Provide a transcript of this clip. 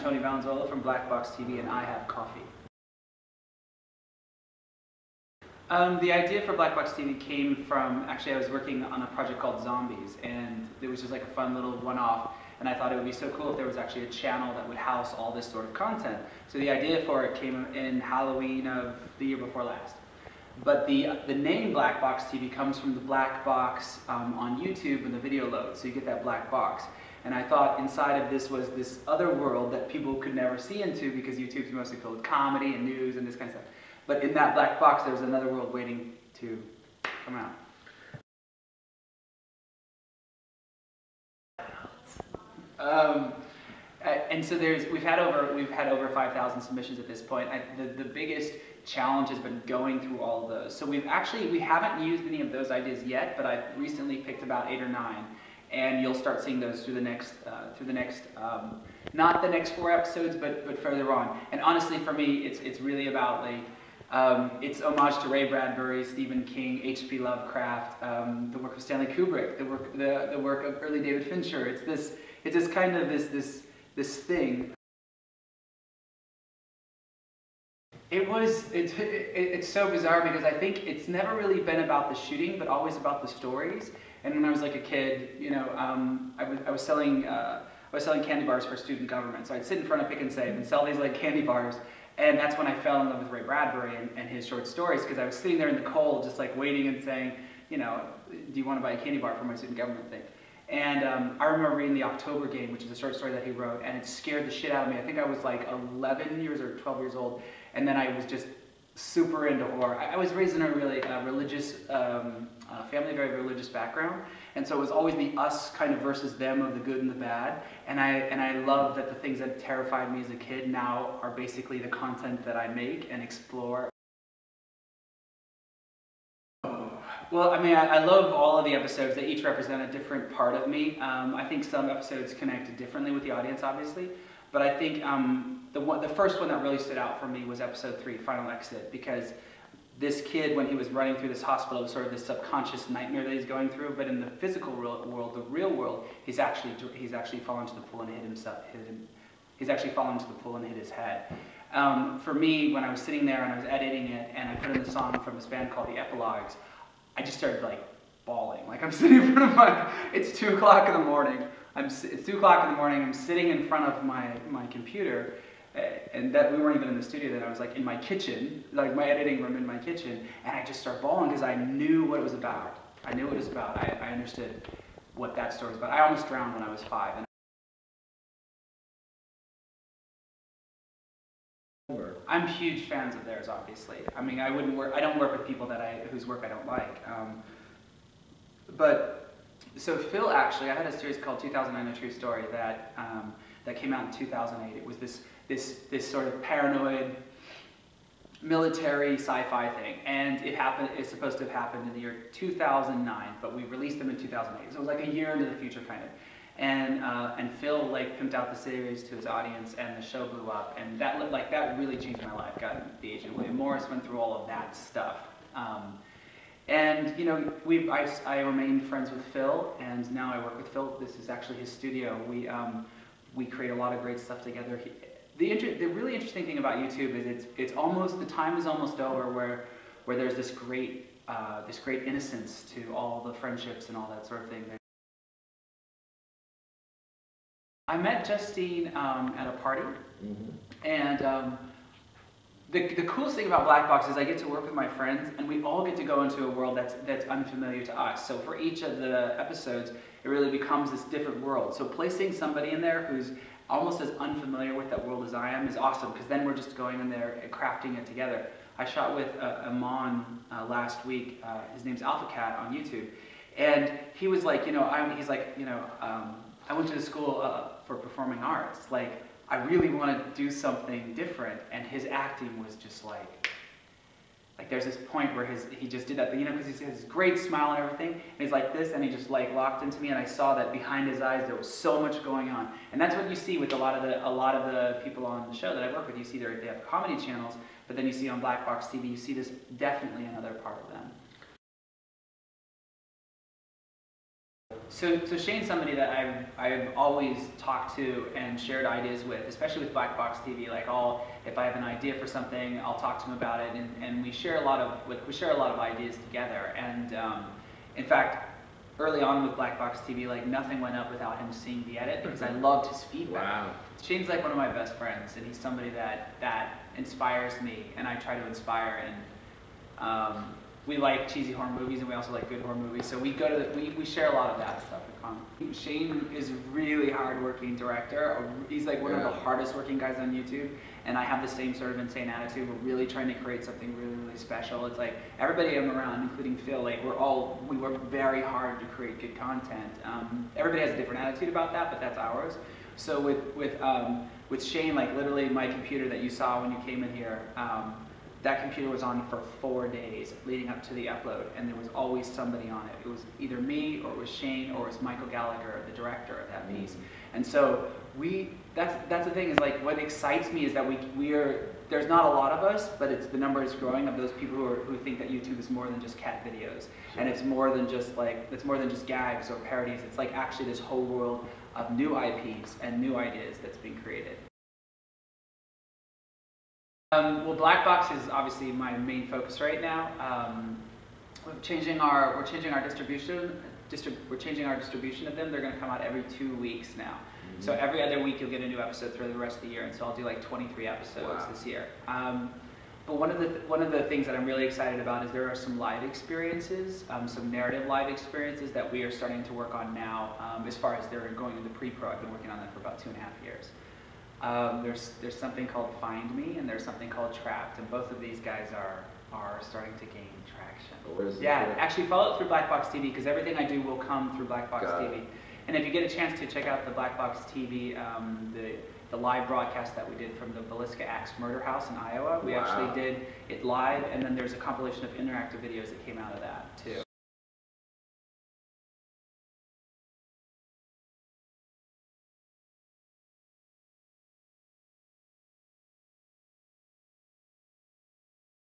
Tony Valenzuela from Black Box TV, and I have coffee. The idea for Black Box TV came from, actually I was working on a project called Zombies, and it was just like a fun little one-off, and I thought it would be so cool if there was actually a channel that would house all this sort of content. So the idea for it came in Halloween of the year before last. But the name Black Box TV comes from the black box on YouTube when the video loads, so you get that black box. And I thought inside of this was this other world that people could never see into because YouTube's mostly filled with comedy and news and this kind of stuff. But in that black box, there's another world waiting to come out. And so we've had over 5,000 submissions at this point. The biggest challenge has been going through all of those. So we haven't used any of those ideas yet, but I've recently picked about 8 or 9, and you'll start seeing those through the next not the next 4 episodes, but further on. And honestly, for me, it's really about like. It's homage to Ray Bradbury, Stephen King, H. P. Lovecraft, the work of Stanley Kubrick, the work of early David Fincher. It's this thing. It's so bizarre because I think it's never really been about the shooting, but always about the stories. And when I was like a kid, you know, I was selling candy bars for student government. So I'd sit in front of Pick and Save and sell these like candy bars. And that's when I fell in love with Ray Bradbury and his short stories, because I was sitting there in the cold just like waiting and saying, you know, do you want to buy a candy bar for my student government thing? And I remember reading The October Game, which is a short story that he wrote, and it scared the shit out of me. I think I was like 11 years or 12 years old, and then I was just super into horror. I was raised in a really religious family, very religious background, and so it was always the us kind of versus them of the good and the bad. And I love that the things that terrified me as a kid now are basically the content that I make and explore. Well, I mean, I love all of the episodes. They each represent a different part of me. I think some episodes connected differently with the audience, obviously. But I think the first one that really stood out for me was episode 3, Final Exit, because this kid, when he was running through this hospital, was sort of this subconscious nightmare that he's going through. But in the physical world, the real world, he's actually fallen to the pool and hit himself. He's actually fallen to the pool and hit his head. For me, when I was sitting there and I was editing it, and I put in the song from this band called The Epilogues, I just started like bawling. Like I'm sitting in front of my. It's 2 o'clock in the morning. It's 2 o'clock in the morning. I'm sitting in front of my computer. And that we weren't even in the studio then, I was like in my kitchen, like my editing room in my kitchen, and I just started bawling because I knew what it was about. I knew what it was about. I understood what that story was about. I almost drowned when I was 5. And I'm huge fans of theirs, obviously. I mean, I don't work with people whose work I don't like. So Phil actually, I had a series called 2009 A True Story that came out in 2008. It was this sort of paranoid military sci-fi thing, and it happened. It's supposed to have happened in the year 2009, but we released them in 2008, so it was like a year into the future, kind of. And Phil like pimped out the series to his audience, and the show blew up, and that really changed my life. Got the agent William Morris, went through all of that stuff, and you know I remained friends with Phil, and now I work with Phil. This is actually his studio. We create a lot of great stuff together. The really interesting thing about YouTube is it's almost, the time is almost over where there's this great innocence to all the friendships and all that sort of thing. I met Justine at a party, and the coolest thing about Black Box is I get to work with my friends, and we all get to go into a world that's unfamiliar to us. So for each of the episodes, it really becomes this different world. So placing somebody in there who's almost as unfamiliar with that world as I am is awesome, because then we're just going in there and crafting it together. I shot with Amon last week. His name's AlphaCat on YouTube, and he was like, you know, I went to the school for performing arts. Like, I really want to do something different, and his acting was just like there's this point where he just did that thing, you know, because he has this great smile and everything, and he's like this, and he just like locked into me, and I saw that behind his eyes there was so much going on, and that's what you see with a lot of the people on the show that I work with. You see they have comedy channels, but then you see on Black Box TV, you see this definitely another part of them. So Shane's somebody that I've always talked to and shared ideas with, especially with Black Box TV. Like, if I have an idea for something, I'll talk to him about it, and we share a lot of ideas together. And in fact, early on with Black Box TV, like, nothing went up without him seeing the edit because I loved his feedback. Wow. Shane's like one of my best friends, and he's somebody that inspires me, and I try to inspire. And we like cheesy horror movies, and we also like good horror movies. So we go to we share a lot of that stuff at Con. Shane is a really hard-working director. He's like one of the hardest-working guys on YouTube, and I have the same sort of insane attitude. We're really trying to create something really, really special. It's like everybody I'm around, including Phil, like we work very hard to create good content. Everybody has a different attitude about that, but that's ours. So with Shane, like literally my computer that you saw when you came in here. That computer was on for 4 days leading up to the upload, and there was always somebody on it. It was either me, or it was Shane, or it was Michael Gallagher, the director of that piece. And so that's the thing, is like what excites me is that there's not a lot of us, but the number is growing of those people who think that YouTube is more than just cat videos, and it's more than just gags or parodies. It's like actually this whole world of new IPs and new ideas that's being created. Well, Black Box is obviously my main focus right now. We're changing our distribution of them. They're going to come out every 2 weeks now. Mm-hmm. So every other week you'll get a new episode through the rest of the year, and so I'll do like 23 episodes this year. But one of the things that I'm really excited about is there are some live experiences, some narrative live experiences that we are starting to work on now. As far as they're going into pre-pro, I've been working on that for about 2.5 years. There's something called Find Me, and there's something called Trapped, and both of these guys are starting to gain traction. Yeah, actually follow it through Black Box TV, because everything I do will come through Black Box TV. And if you get a chance to check out the Black Box TV, the live broadcast that we did from the Villisca Axe Murder House in Iowa, we actually did it live, and then there's a compilation of interactive videos that came out of that too.